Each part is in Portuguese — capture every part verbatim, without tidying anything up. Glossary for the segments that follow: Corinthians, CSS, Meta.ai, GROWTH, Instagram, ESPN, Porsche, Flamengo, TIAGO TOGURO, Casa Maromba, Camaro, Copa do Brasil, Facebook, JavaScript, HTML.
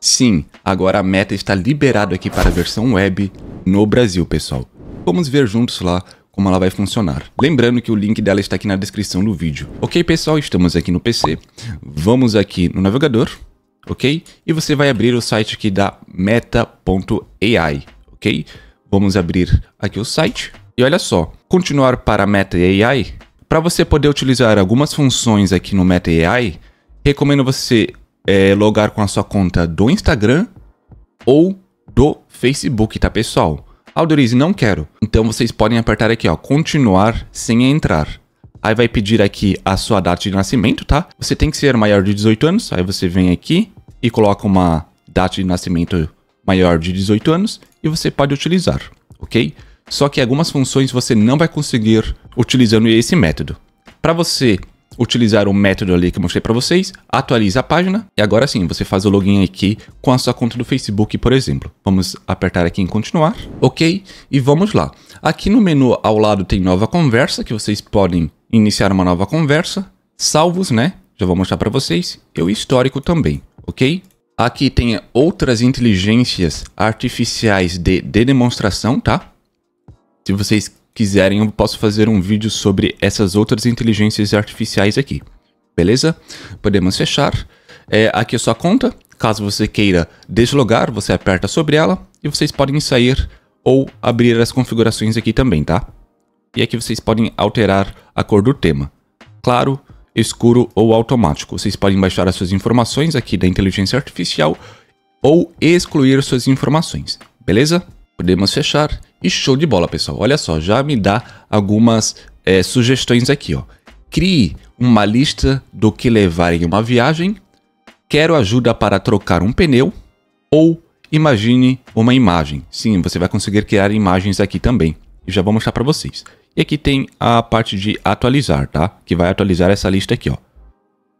Sim, agora a Meta está liberada aqui para a versão web no Brasil, pessoal. Vamos ver juntos lá como ela vai funcionar. Lembrando que o link dela está aqui na descrição do vídeo. Ok, pessoal, estamos aqui no P C. Vamos aqui no navegador, ok? E você vai abrir o site aqui da Meta ponto A I, ok? Vamos abrir aqui o site. E olha só, continuar para Meta ponto A I. Para você poder utilizar algumas funções aqui no Meta ponto A I, recomendo você é, logar com a sua conta do Instagram ou do Facebook, tá, pessoal? Autorize, não quero. Então vocês podem apertar aqui, ó, continuar sem entrar. Aí vai pedir aqui a sua data de nascimento, tá? Você tem que ser maior de dezoito anos, aí você vem aqui e coloca uma data de nascimento maior de dezoito anos e você pode utilizar, ok? Só que algumas funções você não vai conseguir utilizando esse método. Para você utilizar o método ali que eu mostrei para vocês, atualiza a página e agora sim você faz o login aqui com a sua conta do Facebook, por exemplo. Vamos apertar aqui em continuar, ok? E vamos lá. Aqui no menu ao lado tem nova conversa, que vocês podem iniciar uma nova conversa, salvos, né? Já vou mostrar para vocês, e o histórico também, ok? Aqui tem outras inteligências artificiais de, de demonstração, tá? Se vocês quiserem, eu posso fazer um vídeo sobre essas outras inteligências artificiais aqui. Beleza? Podemos fechar. É, aqui a sua conta. Caso você queira deslogar, você aperta sobre ela. E vocês podem sair ou abrir as configurações aqui também, tá? E aqui vocês podem alterar a cor do tema. Claro, escuro ou automático. Vocês podem baixar as suas informações aqui da inteligência artificial ou excluir suas informações. Beleza? Podemos fechar. E show de bola, pessoal. Olha só, já me dá algumas é, sugestões aqui, ó. Crie uma lista do que levar em uma viagem. Quero ajuda para trocar um pneu. Ou imagine uma imagem. Sim, você vai conseguir criar imagens aqui também. E já vou mostrar para vocês. E aqui tem a parte de atualizar, tá? Que vai atualizar essa lista aqui, ó.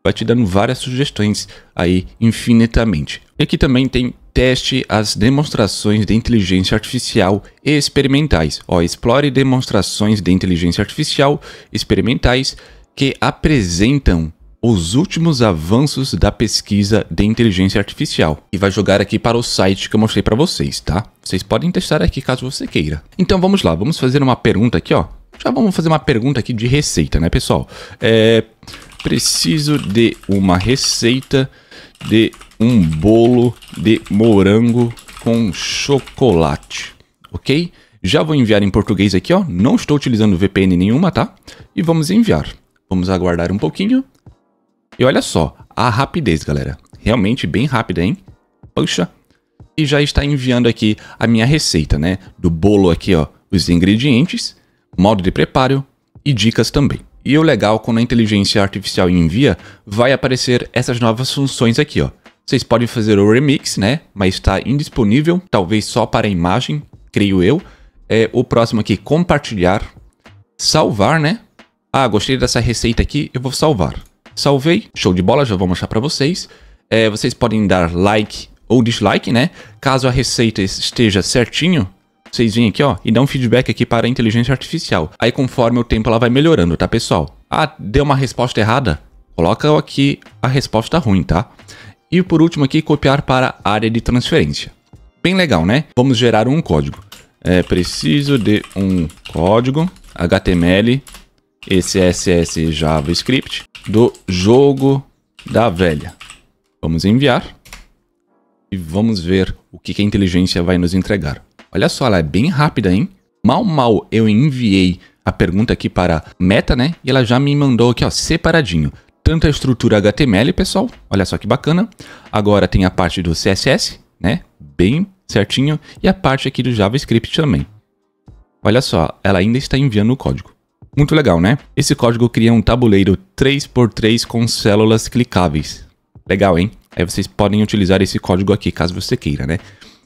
Vai te dando várias sugestões aí infinitamente. E aqui também tem... Teste as demonstrações de inteligência artificial e experimentais. Ó, explore demonstrações de inteligência artificial experimentais que apresentam os últimos avanços da pesquisa de inteligência artificial. E vai jogar aqui para o site que eu mostrei para vocês, tá? Vocês podem testar aqui caso você queira. Então vamos lá, vamos fazer uma pergunta aqui, ó. Já vamos fazer uma pergunta aqui de receita, né, pessoal? É, preciso de uma receita de um bolo de morango com chocolate, ok? Já vou enviar em português aqui, ó. Não estou utilizando V P N nenhuma, tá? E vamos enviar. Vamos aguardar um pouquinho. E olha só, a rapidez, galera. Realmente bem rápida, hein? Poxa. E já está enviando aqui a minha receita, né? Do bolo aqui, ó. Os ingredientes, modo de preparo e dicas também. E o legal, quando a inteligência artificial envia, vai aparecer essas novas funções aqui, ó. Vocês podem fazer o remix, né? Mas está indisponível, talvez só para a imagem, creio eu. É, o próximo aqui, compartilhar. Salvar, né? Ah, gostei dessa receita aqui, eu vou salvar. Salvei, show de bola, já vou mostrar para vocês. É, vocês podem dar like ou dislike, né? Caso a receita esteja certinho... Vocês vêm aqui, ó, e dá um feedback aqui para a inteligência artificial. Aí, conforme o tempo, ela vai melhorando, tá, pessoal? Ah, deu uma resposta errada? Coloca aqui a resposta ruim, tá? E, por último aqui, copiar para a área de transferência. Bem legal, né? Vamos gerar um código. É, preciso de um código H T M L e C S S JavaScript do jogo da velha. Vamos enviar. E vamos ver o que a inteligência vai nos entregar. Olha só, ela é bem rápida, hein? Mal, mal eu enviei a pergunta aqui para Meta, né? E ela já me mandou aqui, ó, separadinho. Tanto a estrutura H T M L, pessoal. Olha só que bacana. Agora tem a parte do C S S, né? Bem certinho. E a parte aqui do JavaScript também. Olha só, ela ainda está enviando o código. Muito legal, né? Esse código cria um tabuleiro três por três com células clicáveis. Legal, hein? Aí vocês podem utilizar esse código aqui, caso você queira, né?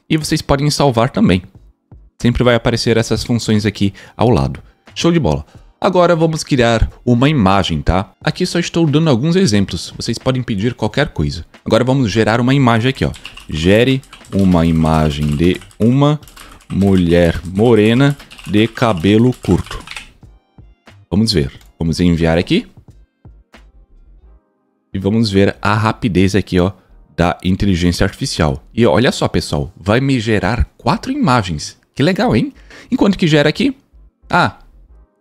E vocês podem salvar também. Sempre vai aparecer essas funções aqui ao lado. Show de bola. Agora vamos criar uma imagem, tá? Aqui só estou dando alguns exemplos. Vocês podem pedir qualquer coisa. Agora vamos gerar uma imagem aqui, ó. Gere uma imagem de uma mulher morena de cabelo curto. Vamos ver. Vamos enviar aqui. E vamos ver a rapidez aqui, ó, da inteligência artificial. E olha só, pessoal, vai me gerar quatro imagens. Que legal, hein? Enquanto que gera aqui... Ah,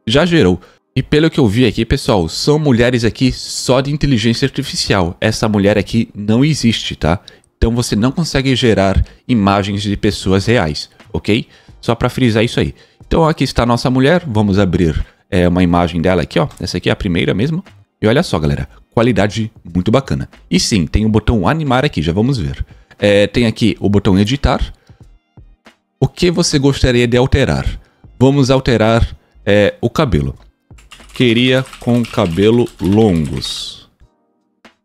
já gerou. E pelo que eu vi aqui, pessoal, são mulheres aqui só de inteligência artificial. Essa mulher aqui não existe, tá? Então você não consegue gerar imagens de pessoas reais, ok? Só para frisar isso aí. Então aqui está a nossa mulher. Vamos abrir é, uma imagem dela aqui, ó. Essa aqui é a primeira mesmo. E olha só, galera. Qualidade muito bacana. E sim, tem o botão animar aqui, já vamos ver. É, tem aqui o botão editar. O que você gostaria de alterar? Vamos alterar é, o cabelo. Queria com cabelo longos.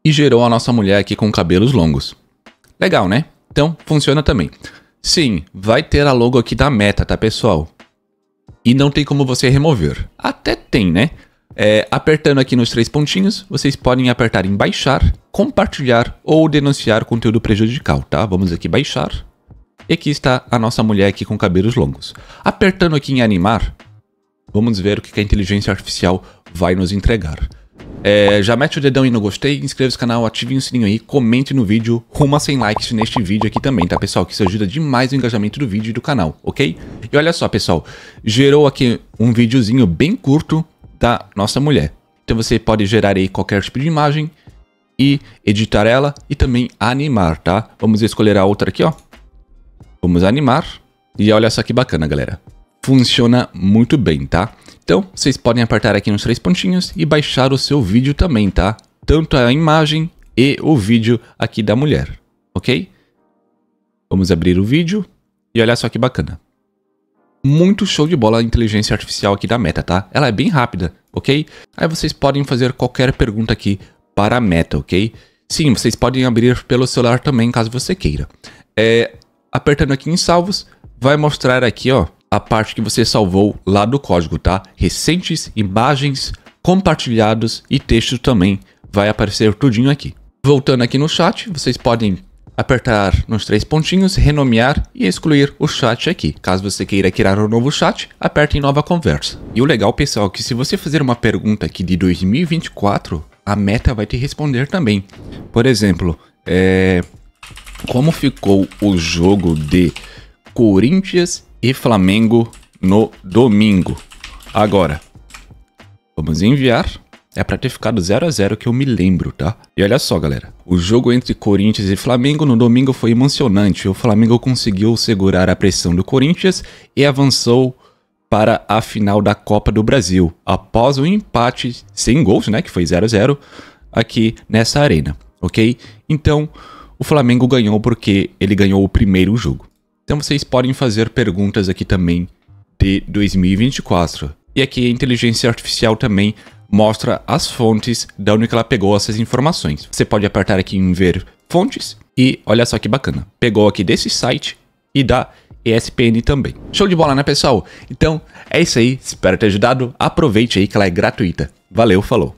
E gerou a nossa mulher aqui com cabelos longos. Legal, né? Então, funciona também. Sim, vai ter a logo aqui da Meta, tá, pessoal? E não tem como você remover. Até tem, né? É, apertando aqui nos três pontinhos, vocês podem apertar em baixar, compartilhar ou denunciar conteúdo prejudicial, tá? Vamos aqui baixar. E aqui está a nossa mulher aqui com cabelos longos. Apertando aqui em animar... Vamos ver o que a inteligência artificial vai nos entregar. É, já mete o dedão aí no gostei, inscreva-se no canal, ative o sininho aí, comente no vídeo, rumo a cem likes neste vídeo aqui também, tá, pessoal? Que isso ajuda demais o engajamento do vídeo e do canal, ok? E olha só, pessoal, gerou aqui um videozinho bem curto da nossa mulher. Então você pode gerar aí qualquer tipo de imagem e editar ela e também animar, tá? Vamos escolher a outra aqui, ó. Vamos animar. E olha só que bacana, galera. Funciona muito bem, tá? Então, vocês podem apertar aqui nos três pontinhos e baixar o seu vídeo também, tá? Tanto a imagem e o vídeo aqui da mulher, ok? Vamos abrir o vídeo e olha só que bacana. Muito show de bola a inteligência artificial aqui da Meta, tá? Ela é bem rápida, ok? Aí vocês podem fazer qualquer pergunta aqui para a Meta, ok? Sim, vocês podem abrir pelo celular também, caso você queira. É, apertando aqui em salvos, vai mostrar aqui, ó, a parte que você salvou lá do código, tá? Recentes, imagens, compartilhados e texto também. Vai aparecer tudinho aqui. Voltando aqui no chat, vocês podem apertar nos três pontinhos, renomear e excluir o chat aqui. Caso você queira criar um novo chat, aperte em nova conversa. E o legal, pessoal, é que se você fizer uma pergunta aqui de dois mil e vinte e quatro, a Meta vai te responder também. Por exemplo, é... como ficou o jogo de Corinthians e Flamengo no domingo? Agora, vamos enviar. É pra ter ficado zero a zero que eu me lembro, tá? E olha só, galera. O jogo entre Corinthians e Flamengo no domingo foi emocionante. O Flamengo conseguiu segurar a pressão do Corinthians e avançou para a final da Copa do Brasil. Após um empate sem gols, né? Que foi zero a zero aqui nessa arena, ok? Então, o Flamengo ganhou porque ele ganhou o primeiro jogo. Então vocês podem fazer perguntas aqui também de dois mil e vinte e quatro. E aqui a inteligência artificial também mostra as fontes da onde ela pegou essas informações. Você pode apertar aqui em ver fontes e olha só que bacana. Pegou aqui desse site e da E S P N também. Show de bola, né, pessoal? Então é isso aí. Espero ter ajudado. Aproveite aí que ela é gratuita. Valeu, falou.